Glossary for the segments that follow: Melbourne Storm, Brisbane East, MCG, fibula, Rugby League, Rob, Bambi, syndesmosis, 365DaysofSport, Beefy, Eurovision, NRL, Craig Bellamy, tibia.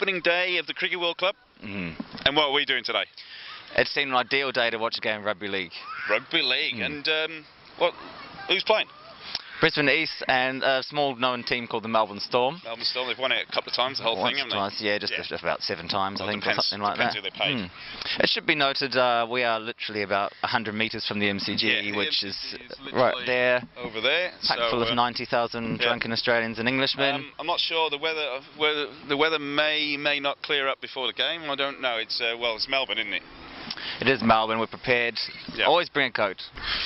opening day of the Cricket World Club. And what are we doing today? It seemed an ideal day to watch a game of rugby league. Rugby league, and who's playing? Brisbane East and a small known team called the Melbourne Storm. Melbourne Storm, they've won it a couple of times, the whole thing, haven't they? Yeah, just about 7 times, well, I think, depends, or something like that. Who they're paid. It should be noted, we are literally about 100 metres from the MCG, which is right there. Over there. Packed full of 90,000 drunken Australians and Englishmen. I'm not sure, the weather may not clear up before the game, I don't know. It's well, it's Melbourne, isn't it? It is Melbourne, we're prepared. Yep. Always bring a coat.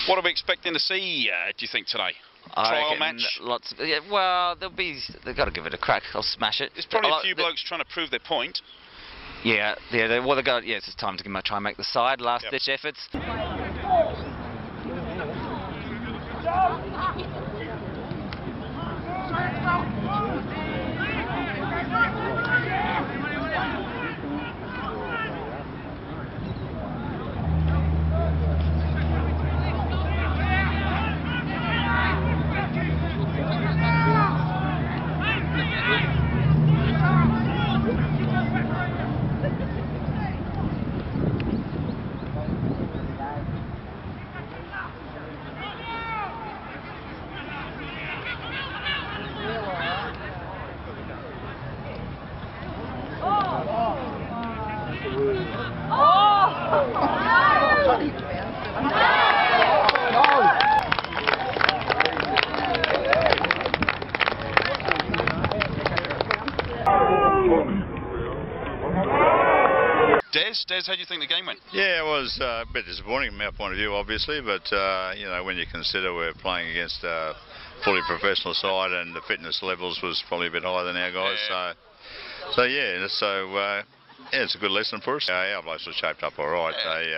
What are we expecting to see, do you think, today? Trial match? Lots of, well, they've got to give it a crack. They'll smash it. There's probably a few blokes trying to prove their point. It's time to try and make the side. Last-ditch efforts. Des, how do you think the game went? Yeah, it was a bit disappointing from our point of view, obviously, but you know, when you consider we're playing against a fully professional side and the fitness levels was probably a bit higher than our guys, so it's a good lesson for us. Our blokes were shaped up all right. They,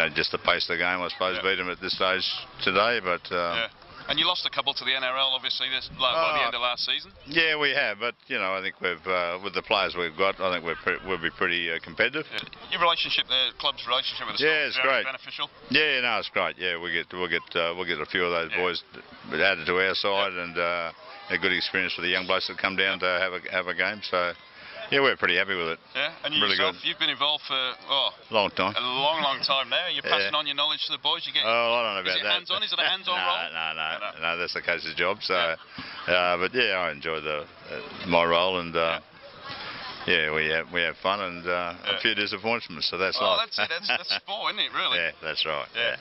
you know, just the pace of the game, I suppose, beat them at this stage today, but. And you lost a couple to the NRL, obviously, by the end of last season. Yeah, we have, but you know, I think we've with the players we've got, I think we'll be pretty competitive. Yeah. Your relationship, the club's relationship with the Storm, is very beneficial. Yeah, no, it's great. Yeah, we'll get a few of those boys added to our side, and a good experience for the young blokes that come down to have a game. So. Yeah, we're pretty happy with it. Yeah, and you've been involved for a long time now. You're passing on your knowledge to the boys. You get. Oh, I don't know about that. Is it a hands-on role? No, that's the coach's job. So, but yeah, I enjoy my role, and we have fun, and a few disappointments. So that's life. That's sport, isn't it? Really. Yeah, that's right. Yeah.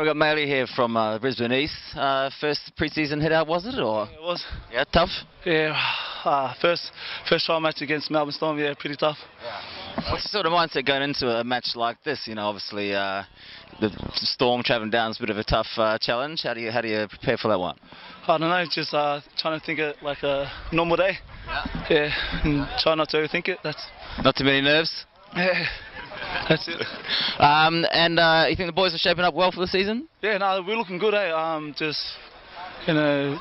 We've got Maley here from Brisbane East. First pre-season hit out, was it? Or? Yeah, it was. Yeah, tough? Yeah, first trial match against Melbourne Storm, yeah, pretty tough. Yeah. What's the sort of mindset going into a match like this? You know, obviously the Storm travelling down is a bit of a tough challenge. How do you prepare for that one? I don't know, just trying to think of like a normal day. Yeah. Yeah, and try not to overthink it. That's. Not too many nerves? Yeah. That's it. You think the boys are shaping up well for the season? Yeah, no, we're looking good, eh? Just, you know,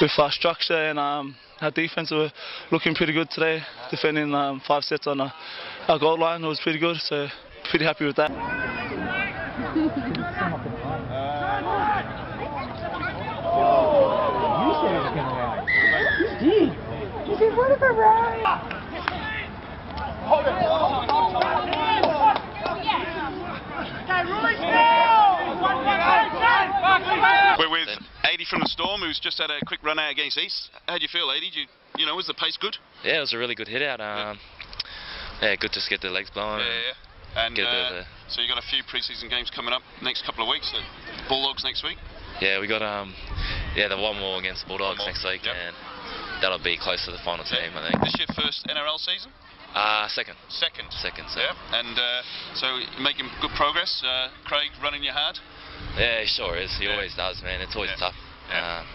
with our structure and our defence, we're looking pretty good today. Defending 5 sets on our goal line was pretty good, so pretty happy with that. We're with Adi from the Storm, who's just had a quick run out against East. How do you feel, Adi? You know, was the pace good? Yeah, it was a really good hit out. Yeah, good just to get the legs blowing. Yeah. And so you got a few pre-season games coming up next couple of weeks. Bulldogs next week. Yeah, we got the one more against the Bulldogs next week, and that'll be close to the final team, I think. This your first NRL season? Second. So. Yeah. And so you're making good progress. Craig running you hard. Yeah, he sure is. He always does, man. It's always tough. Yeah.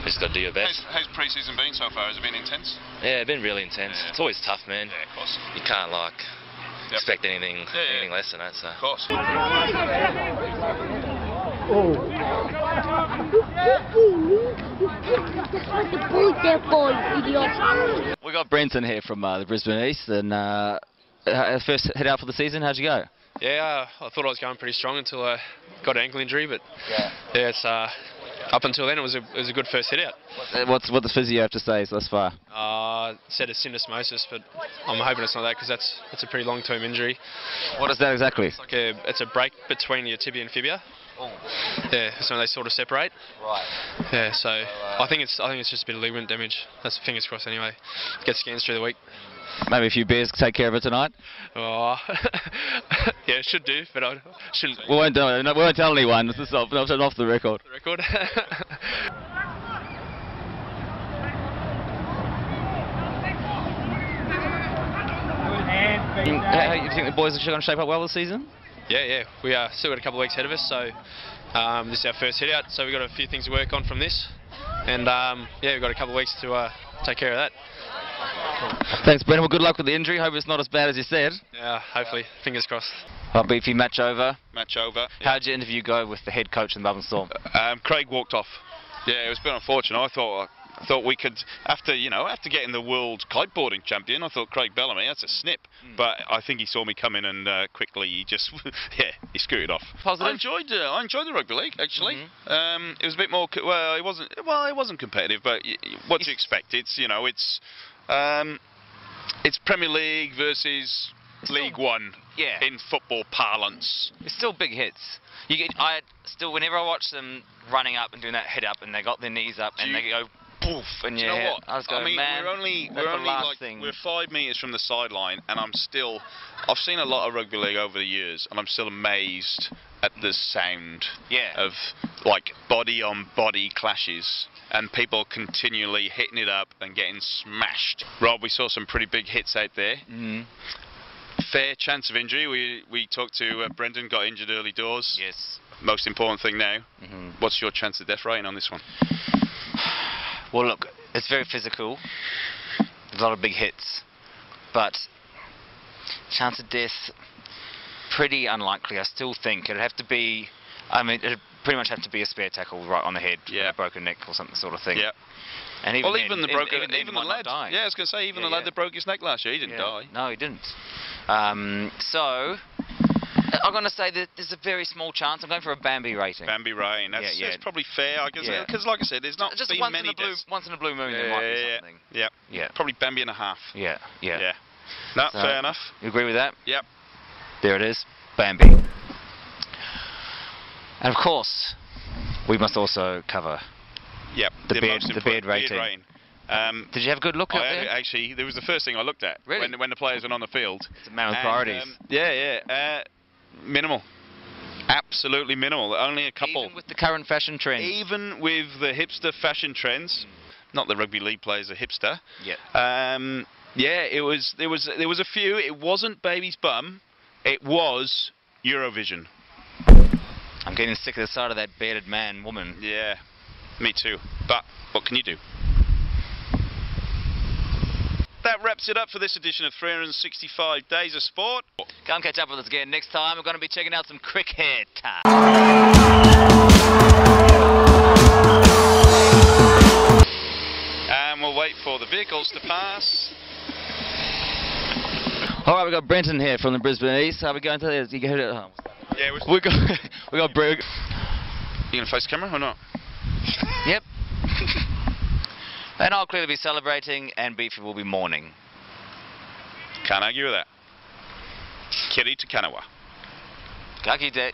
We just got to do your best. How's pre-season been so far? Has it been intense? Yeah, it's been really intense. Yeah. It's always tough, man. Yeah, of course. You can't expect anything less than that. So. Of course. We got Brenton here from the Brisbane East, and first head out for the season. How'd you go? Yeah, I thought I was going pretty strong until I got an ankle injury, but it's up until then it was a good first hit out. What does physio have to say thus far? Said it's syndesmosis, but I'm hoping it's not that because that's a pretty long-term injury. What is that exactly? It's like a break between your tibia and fibula. Oh. Yeah, so they sort of separate. Right. Yeah, so I think it's just a bit of ligament damage. That's fingers crossed anyway. Get scans through the week. Maybe a few beers can take care of it tonight. Oh, yeah, it should do, but I shouldn't. We won't tell anyone. It's off the record. Off the record. You think the boys are going to shape up well this season? Yeah, we are still got a couple of weeks ahead of us, so this is our first hit out, so we've got a few things to work on from this, and we've got a couple of weeks to take care of that. Cool. Thanks, Brendan. Well, good luck with the injury. Hope it's not as bad as you said. Yeah, hopefully. Fingers crossed. A beefy match over. Match over. Yeah. How'd your interview go with the head coach in Melbourne Storm? Craig walked off. Yeah, it was a bit unfortunate. I thought we could, after getting the world kiteboarding champion, I thought Craig Bellamy, that's a snip. But I think he saw me come in and quickly he just, he screwed it off. Positive? I enjoyed the rugby league, actually. It was a bit more, it wasn't competitive, but what do you expect? It's Premier League versus League One in football parlance. It's still big hits. Whenever I watch them running up and doing that head up and they got their knees up and they go poof and you know what? We're 5 metres from the sideline and I've seen a lot of rugby league over the years and I'm still amazed at the sound of like body on body clashes and people continually hitting it up and getting smashed. Rob, we saw some pretty big hits out there. Fair chance of injury. We talked to Brendan, got injured early doors. Yes. Most important thing now, what's your chance of death rating on this one? Well, look, it's very physical. A lot of big hits. But chance of death, pretty unlikely, I still think. It'd have to be, it'd pretty much have to be a spare tackle right on the head, a broken neck or something sort of thing. Yeah. And even, well, even then, the broken, even the lad. Yeah, I was going to say, even the lad that broke his neck last year, he didn't die. No, he didn't. So, I'm going to say that there's a very small chance. I'm going for a Bambi rating. Bambi rating. That's probably fair, I guess. Because, like I said, there's not just been once many deaths. Once in a blue moon, there might be something. Yeah. Probably Bambi and a half. Yeah. No, so, fair enough. You agree with that? Yep. There it is. Bambi. And, of course, we must also cover the beard rating. Did you have a good look at it? Actually, it was the first thing I looked at when the players went on the field. It's a matter of priorities. Minimal. Absolutely minimal. Only a couple. Even with the current fashion trends. Even with the hipster fashion trends. Not the rugby league players are hipster. There was a few. It wasn't baby's bum. It was Eurovision. I'm getting sick of the sight of that bearded man, woman. Yeah. Me too. But what can you do? That wraps it up for this edition of 365 Days of Sport. Come catch up with us again next time. We're going to be checking out some cricket. And we'll wait for the vehicles to pass. All right, we've got Brenton here from the Brisbane East. How are we going today? We got Brug. You going to face camera or not? Yep. And I'll clearly be celebrating, and Beefy will be mourning. Can't argue with that. Kiri to Kanawa. Kaki de.